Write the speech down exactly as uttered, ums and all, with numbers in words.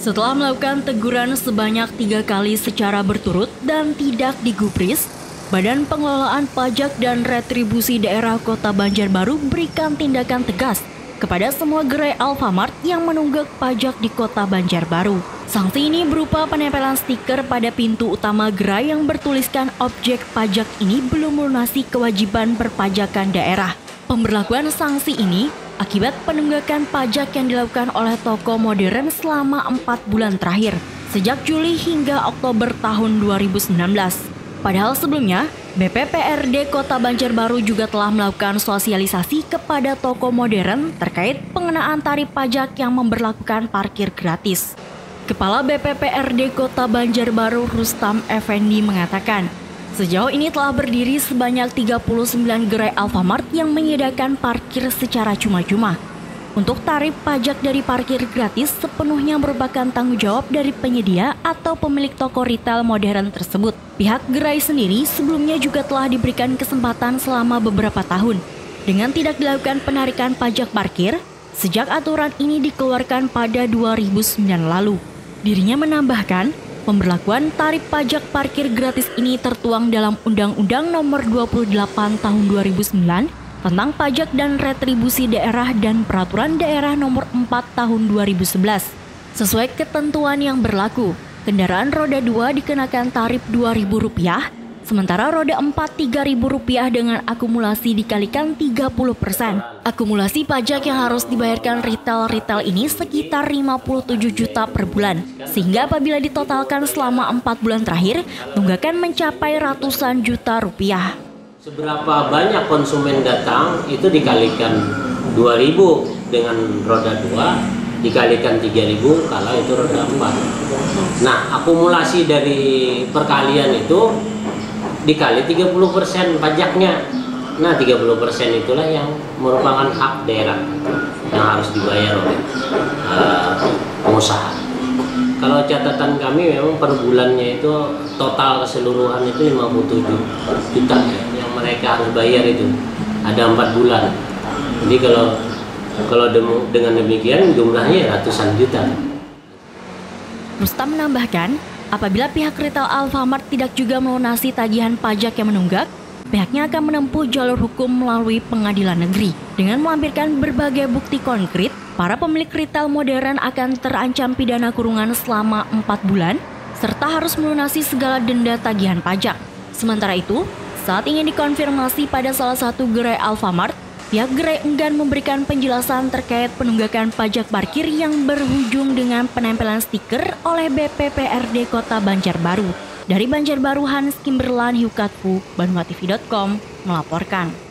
Setelah melakukan teguran sebanyak tiga kali secara berturut dan tidak digubris, Badan Pengelolaan Pajak dan Retribusi Daerah Kota Banjarbaru berikan tindakan tegas kepada semua gerai Alfamart yang menunggak pajak di Kota Banjarbaru. Sanksi ini berupa penempelan stiker pada pintu utama gerai yang bertuliskan objek pajak ini belum melunasi kewajiban perpajakan daerah. Pemberlakuan sanksi ini akibat penunggakan pajak yang dilakukan oleh toko modern selama empat bulan terakhir, sejak Juli hingga Oktober tahun dua ribu sembilan belas. Padahal sebelumnya, B P P R D Kota Banjarbaru juga telah melakukan sosialisasi kepada toko modern terkait pengenaan tarif pajak yang memberlakukan parkir gratis. Kepala B P P R D Kota Banjarbaru Rustam Effendi mengatakan, sejauh ini telah berdiri sebanyak tiga puluh sembilan gerai Alfamart yang menyediakan parkir secara cuma-cuma. Untuk tarif pajak dari parkir gratis sepenuhnya merupakan tanggung jawab dari penyedia atau pemilik toko retail modern tersebut. Pihak gerai sendiri sebelumnya juga telah diberikan kesempatan selama beberapa tahun dengan tidak dilakukan penarikan pajak parkir sejak aturan ini dikeluarkan pada dua ribu sembilan lalu. Dirinya menambahkan, pemberlakuan tarif pajak parkir gratis ini tertuang dalam Undang-Undang Nomor dua puluh delapan Tahun dua ribu sembilan tentang pajak dan retribusi daerah dan peraturan daerah nomor empat tahun dua ribu sebelas. Sesuai ketentuan yang berlaku, kendaraan roda dua dikenakan tarif dua ribu rupiah, sementara roda empat tiga ribu rupiah dengan akumulasi dikalikan tiga puluh persen. Akumulasi pajak yang harus dibayarkan retail-retail ini sekitar lima puluh tujuh juta per bulan, sehingga apabila ditotalkan selama empat bulan terakhir, tunggakan mencapai ratusan juta rupiah. Seberapa banyak konsumen datang itu dikalikan dua ribu dengan roda dua, dikalikan tiga ribu kalau itu roda empat. Nah, akumulasi dari perkalian itu dikali tiga puluh persen pajaknya. Nah, tiga puluh persen itulah yang merupakan hak daerah yang harus dibayar oleh uh, pengusaha. Kalau catatan kami memang per bulannya itu total keseluruhan itu lima puluh tujuh juta yang mereka harus bayar itu. Ada empat bulan. Jadi kalau kalau dengan demikian jumlahnya ratusan juta. Rustam menambahkan, apabila pihak retail Alfamart tidak juga melunasi tagihan pajak yang menunggak, pihaknya akan menempuh jalur hukum melalui pengadilan negeri. Dengan melampirkan berbagai bukti konkret, para pemilik retail modern akan terancam pidana kurungan selama empat bulan, serta harus melunasi segala denda tagihan pajak. Sementara itu, saat ingin dikonfirmasi pada salah satu gerai Alfamart, pihak gerai enggan memberikan penjelasan terkait penunggakan pajak parkir yang berujung dengan penempelan stiker oleh B P P R D Kota Banjarbaru. Dari Banjarbaru, Hans Kimberlan Hiukatpu, banuatv titik com melaporkan.